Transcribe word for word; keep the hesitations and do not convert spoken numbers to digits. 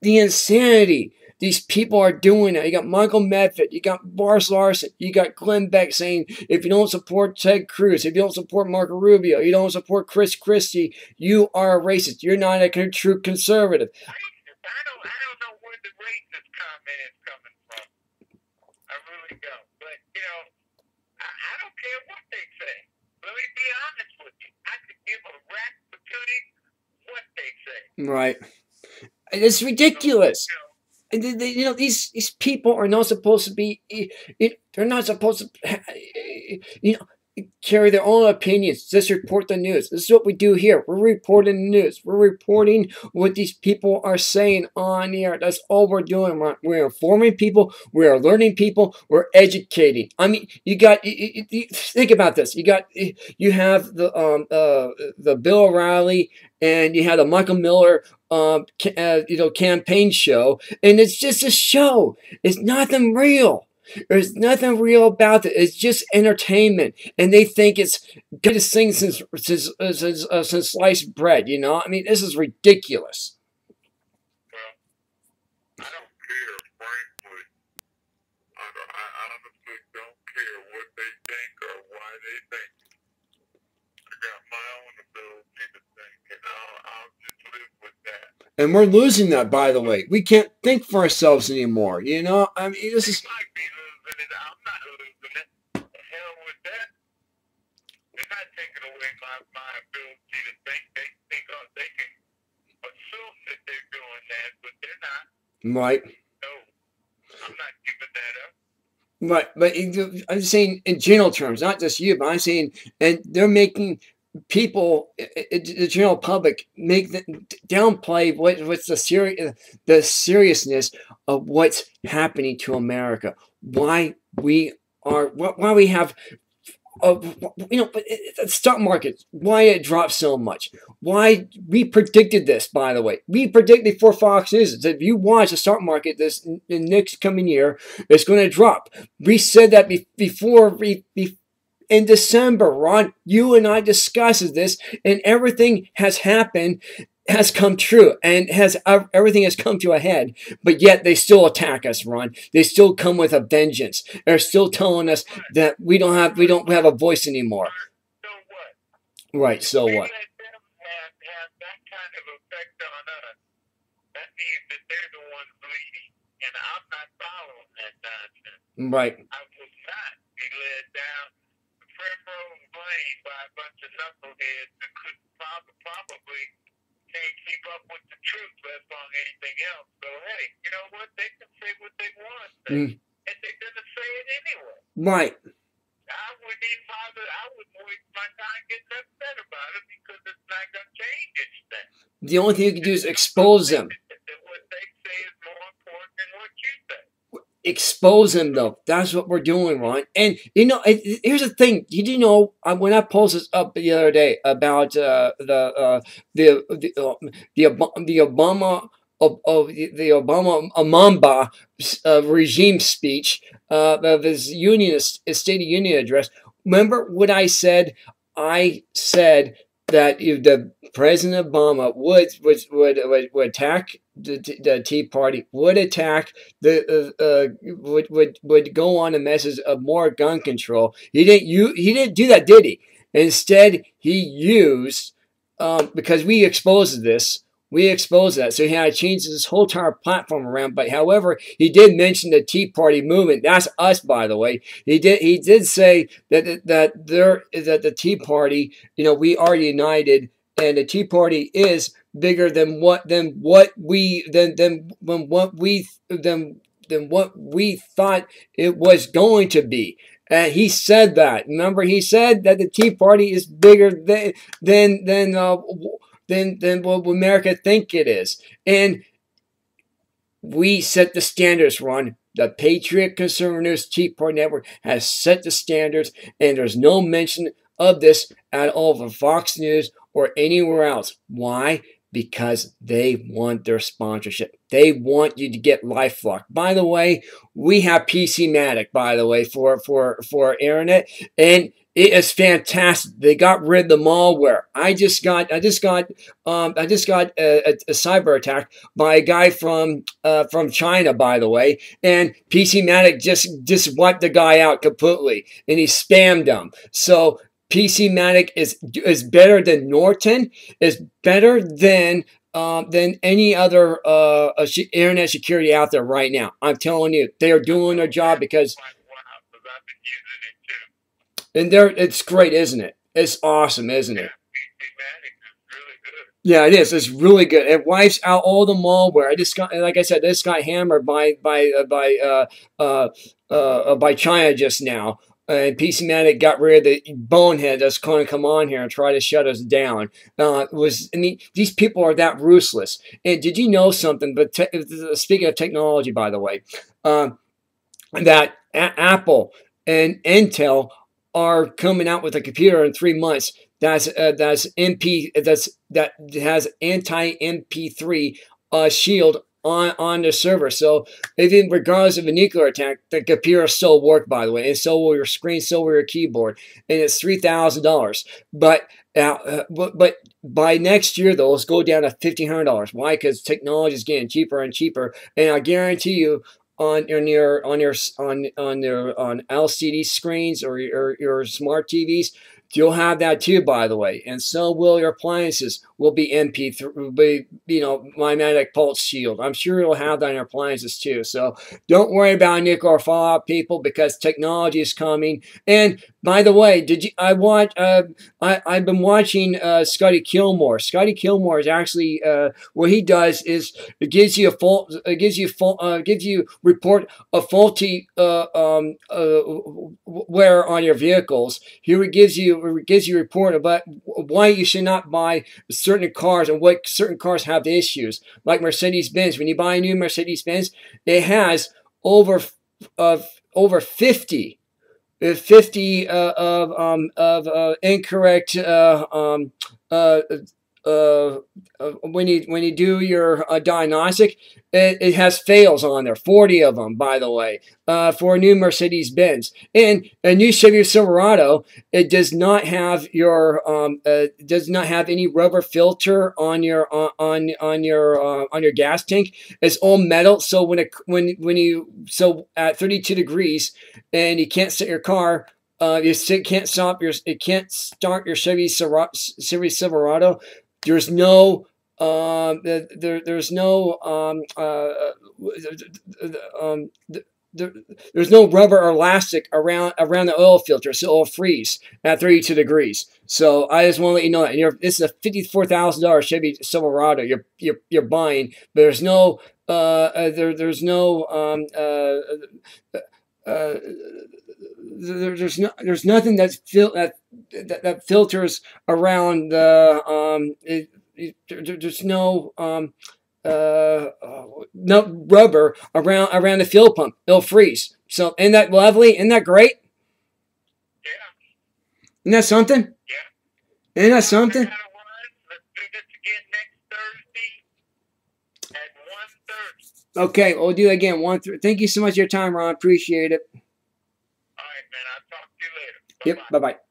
the insanity these people are doing now. You got Michael Medford, you got Boris Larson, you got Glenn Beck saying, if you don't support Ted Cruz, if you don't support Marco Rubio, you don't support Chris Christie, you are a racist. You're not a true conservative. Racist. I don't, I don't know where the racist comment is coming from. I really don't. But, you know, I, I don't care what they say. Let me be honest with you. I could give a rat's patootie what they say. Right. It's ridiculous. So, you know, you know, these these people are not supposed to be, they're not supposed to, you know, carry their own opinions. Just report the news. This is what we do here. We're reporting the news. We're reporting what these people are saying on the air. That's all we're doing. We're, we're informing people. We're alerting people. We're educating. I mean, you got, you, you, you, think about this. You got, you have the, um, uh, the Bill O'Reilly, and you had a Michael Miller, um, uh, you know, campaign show, and it's just a show. It's nothing real. There's nothing real about it. It's just entertainment, and they think it's the greatest thing since since uh, since, uh, since sliced bread. You know, I mean, this is ridiculous. Well, I don't care, frankly. I, don't, I honestly don't care what they think or why they think. I got my own ability to think, and I'll, I'll just live with that. And we're losing that, by the way. We can't think for ourselves anymore. You know, I mean, this is. I'm not losing it. The hell with that. They're not taking away my, my ability to think. They think uh, they can assume that they're doing that, but they're not. Right. No, I'm not giving that up. Right, but it, I'm saying in general terms, not just you, but I'm saying, and they're making people, the general public, make the, downplay what what's the seri the seriousness of what's happening to America. Why we are, why we have, uh, you know, the stock market, why it dropped so much. Why we predicted this, by the way. We predicted before Fox News that if you watch the stock market this in the next coming year, it's going to drop. We said that be before, we, be in December, Ron, you and I discussed this, and everything has happened, has come true, and has uh, everything has come to a head, but yet they still attack us, Ron. They still come with a vengeance. They're still telling us that we don't have we don't have a voice anymore. So what? Right. So they what? Let them have, have that kind of effect on us. That means that they're the ones leading, and I'm not following that nonsense. Right. I will not be led down the primrose lane by a bunch of knuckleheads that could probably. Can't keep up with the truth, let alone anything else. So hey, you know what? They can say what they want, to, mm. and they're gonna say it anyway. Right. I wouldn't even bother. I wouldn't waste my time getting upset about it because it's not gonna change anything. The only thing you can do is expose them. What they say is more important than what you say. Expose them, though. That's what we're doing, Ron. And you know, here's the thing. You do know when I posted this up the other day about uh, the, uh, the the uh, the the Obama of, of the Obama Amamba uh, regime speech uh, of his unionist his State of Union address. Remember what I said? I said that if the President Obama would would would, would attack the, the Tea Party, would attack the uh, uh, would would would go on a message of more gun control. He didn't you he didn't do that, did he? Instead, he used um, because we exposed this, we exposed that. So he had to change his whole entire platform around. But however, he did mention the Tea Party movement. That's us, by the way. He did he did say that that there that the Tea Party, you know, we are united. And the Tea Party is bigger than what than what we than than when what we than than what we thought it was going to be. And he said that. Remember, he said that the Tea Party is bigger than than than uh, than than what America think it is. And we set the standards, Ron. The Patriot Conservatives Tea Party Network has set the standards, and there's no mention of this at all for Fox News or anywhere else. Why? because they want their sponsorship. They want you to get Life Lock. By the way, we have P C Matic, by the way, for, for, for internet. And it is fantastic. They got rid of the malware. I just got, I just got, um, I just got a, a, a cyber attack by a guy from, uh, from China, by the way. And P C Matic just, just wiped the guy out completely, and he spammed them. So P C Matic is, is better than Norton. Is better than, um, than any other uh, internet security out there right now. I'm telling you, they are doing their job because. And there, it's great, isn't it? It's awesome, isn't it? Yeah, it is. It's really good. It wipes out all the malware. I just got, like I said, this got hammered by by uh, by uh, uh, uh, by China just now. Uh, and P C Matic got rid of the bonehead that's going to come on here and try to shut us down. Uh, it was I mean, these people are that ruthless. And did you know something? But speaking of technology, by the way, uh, that A- Apple and Intel are coming out with a computer in three months that's uh, that's M P that's that has anti M P three uh, shield on on the server. So even regardless of a nuclear attack, the computer still worked. By the way, and so will your screen, so will your keyboard, and it's three thousand dollars. But uh, but but by next year though, let's go down to fifteen hundred dollars. Why? Because technology is getting cheaper and cheaper, and I guarantee you. On your on your on on your on L C D screens or your your smart T Vs, you'll have that too. By the way, and so will your appliances. Will be M P three, will be you know, magnetic pulse shield. I'm sure you'll have that in your appliances too. So don't worry about nuclear fallout, people, because technology is coming. And by the way, did you? I watch. Uh, I I've been watching uh, Scotty Kilmore. Scotty Kilmore is actually uh, what he does is it gives you a fault. It gives you fault. Uh, gives you report a faulty uh, um, uh, wear on your vehicles. Here it gives you it gives you a report about why you should not buy certain cars and what certain cars have the issues. Like Mercedes Benz, when you buy a new Mercedes Benz, it has over of uh, over fifty. fifty uh, of um of uh, incorrect uh, um uh, uh uh when you when you do your uh, diagnostic, it, it has fails on there, forty of them, by the way, uh for a new Mercedes Benz. And a new Chevy Silverado, it does not have your um uh, does not have any rubber filter on your uh, on on your uh, on your gas tank. It's all metal, so when it when when you so at thirty-two degrees and you can't set your car. Uh, you can't stop your, it can't start your Chevy Silverado. There's no, um, there, there's no, um, uh, um, there, there's no rubber or elastic around around the oil filter, so it'll freeze at thirty-two degrees. So I just want to let you know that. And you're, this is a fifty-four thousand dollar Chevy Silverado you're you're you're buying, but there's no, uh, there there's no, um, uh, uh. There, there's no, there's nothing that's fil that, that that filters around the um. It, it, there, there's no um, uh, no rubber around around the fuel pump. It'll freeze. So isn't that lovely? Isn't that great? Yeah. Isn't that something? Yeah. Isn't that something? Let's do this again next Thursday at one thirty. Okay, we'll do it again one thirty. Thank you so much for your time, Ron. Appreciate it. Yep, bye-bye.